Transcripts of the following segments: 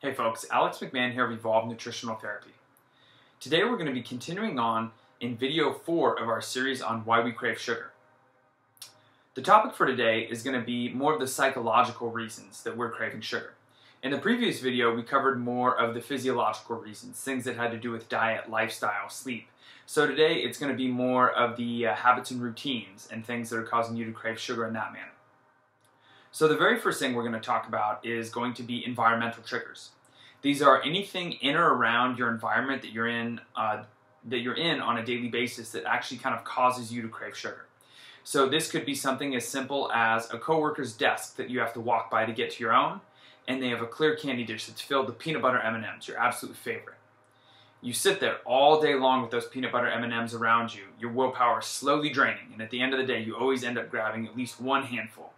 Hey folks, Alex McMahon here of Evolve Nutritional Therapy. Today we're going to be continuing on in video 4 of our series on why we crave sugar. The topic for today is going to be more of the psychological reasons that we're craving sugar. In the previous video we covered more of the physiological reasons, things that had to do with diet, lifestyle, sleep. So today it's going to be more of the habits and routines and things that are causing you to crave sugar in that manner. So the very first thing we're going to talk about is going to be environmental triggers. These are anything in or around your environment that you're in on a daily basis that actually kind of causes you to crave sugar. So this could be something as simple as a coworker's desk that you have to walk by to get to your own, and they have a clear candy dish that's filled with peanut butter M&Ms, your absolute favorite. You sit there all day long with those peanut butter M&Ms around you. Your willpower is slowly draining, and at the end of the day, you always end up grabbing at least one handful.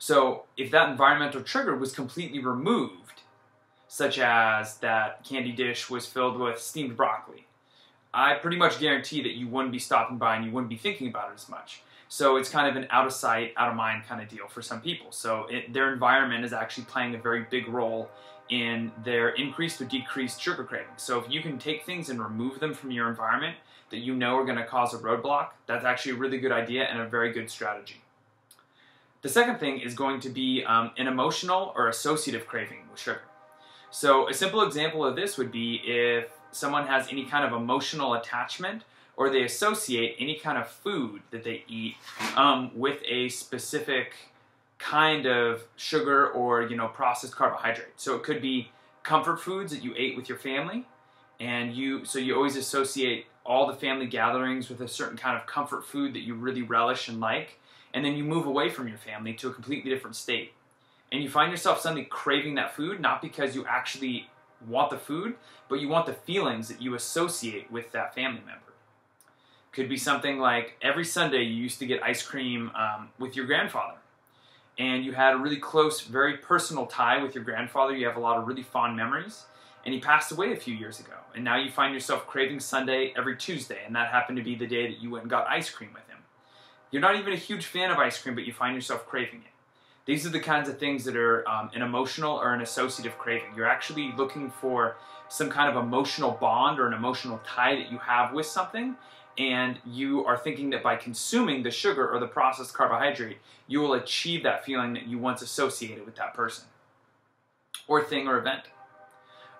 So if that environmental trigger was completely removed, such as that candy dish was filled with steamed broccoli, I pretty much guarantee that you wouldn't be stopping by and you wouldn't be thinking about it as much. So it's kind of an out of sight, out of mind kind of deal for some people. So their environment is actually playing a very big role in their increased or decreased sugar craving. So if you can take things and remove them from your environment that you know are going to cause a roadblock, that's actually a really good idea and a very good strategy. The second thing is going to be an emotional or associative craving with sugar. So a simple example of this would be if someone has any kind of emotional attachment or they associate any kind of food that they eat with a specific kind of sugar or, you know, processed carbohydrate. So it could be comfort foods that you ate with your family, and so you always associate all the family gatherings with a certain kind of comfort food that you really relish and like. And then you move away from your family to a completely different state. And you find yourself suddenly craving that food, not because you actually want the food, but you want the feelings that you associate with that family member. Could be something like every Sunday you used to get ice cream with your grandfather. And you had a really close, very personal tie with your grandfather. You have a lot of really fond memories. And he passed away a few years ago. And now you find yourself craving Sunday every Tuesday. And that happened to be the day that you went and got ice cream with him. You're not even a huge fan of ice cream, but you find yourself craving it. These are the kinds of things that are an emotional or an associative craving. You're actually looking for some kind of emotional bond or an emotional tie that you have with something, and you are thinking that by consuming the sugar or the processed carbohydrate, you will achieve that feeling that you once associated with that person or thing or event.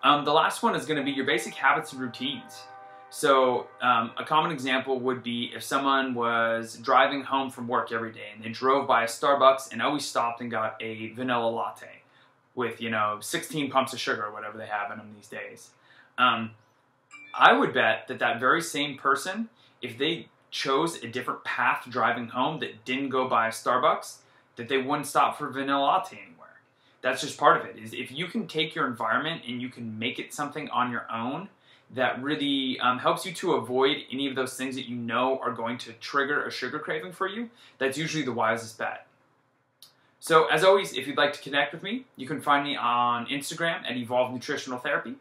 The last one is going to be your basic habits and routines. So a common example would be if someone was driving home from work every day and they drove by a Starbucks and always stopped and got a vanilla latte with, you know, 16 pumps of sugar or whatever they have in them these days. I would bet that that very same person, if they chose a different path driving home that didn't go by a Starbucks, that they wouldn't stop for vanilla latte anymore. That's just part of it. Is if you can take your environment and you can make it something on your own, that really helps you to avoid any of those things that you know are going to trigger a sugar craving for you. That's usually the wisest bet. So as always, if you'd like to connect with me, you can find me on Instagram at Evolve Nutritional Therapy.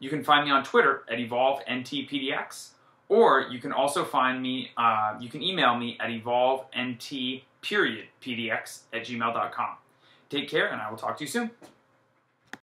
You can find me on Twitter at EvolveNTPDX, or you can also find me, you can email me at EvolveNTPDX@gmail.com. Take care, and I will talk to you soon.